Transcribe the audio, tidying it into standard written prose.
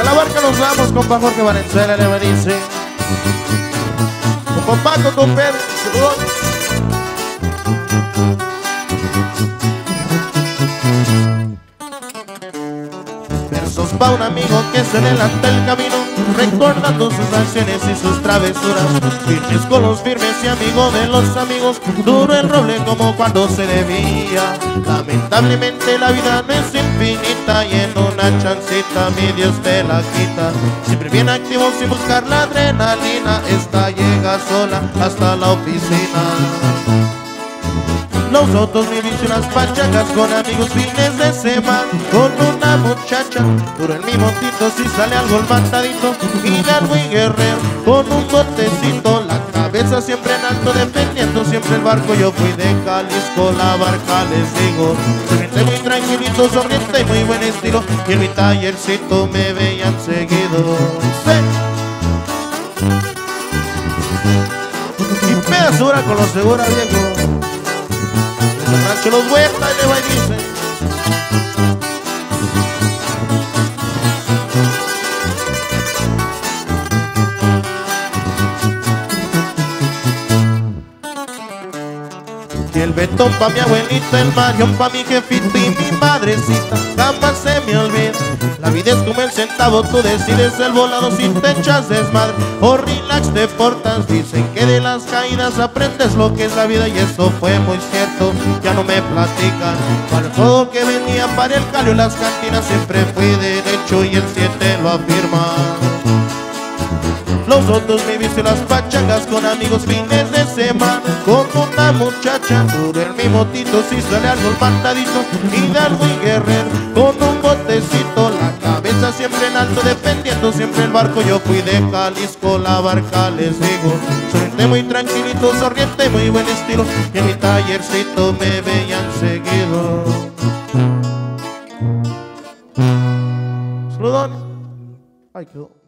A la barca nos vamos, compa Jorge Valenzuela le bendice. Con Paco, con Pérez, versos pa' un amigo que se adelanta el camino, recordando sus acciones y sus travesuras. Firmes con los firmes y amigo de los amigos, duro el roble como cuando se debía. Lamentablemente la vida no es infinita, y en una chancita mi Dios te la quita. Siempre bien activo sin buscar la adrenalina, esta llega sola hasta la oficina. Los otros me dicen las pachacas con amigos fines de semana, con una muchacha, duro el mismo tito si sale algo el matadito, y largo y guerrero, con un botecito, la cabeza siempre en alto, defendiendo siempre el barco. Yo fui de Jalisco, la barca les digo, gente muy tranquilito, sonriente y muy buen estilo, y en mi tallercito me veían seguido. ¡Sí! Y pedazura con lo segura, viejo. Rancho los vuelta y le va y dice. Y el betón pa' mi abuelita, el Mario pa' mi jefita y mi madrecita, jamás se me olvida. La vida es como el centavo, tú decides el volado si te echas desmadre o relax te portas. Dicen que de las caídas aprendes lo que es la vida, y eso fue muy cierto, ya no me platican. Para todo que venía, para el calio y las cantinas, siempre fui derecho y el 7 lo afirma. Los otros me viste las pachacas con amigos fines de semana, con una muchacha, duro el mismo tito si sale algo el matadito, hidalgo y guerrero, con un botecito, la cabeza siempre en alto, defendiendo siempre el barco. Yo fui de Jalisco, la barca les digo, sonriente muy tranquilito, sonriente muy buen estilo, y en mi tallercito me veían seguido. Saludones. Ahí quedó.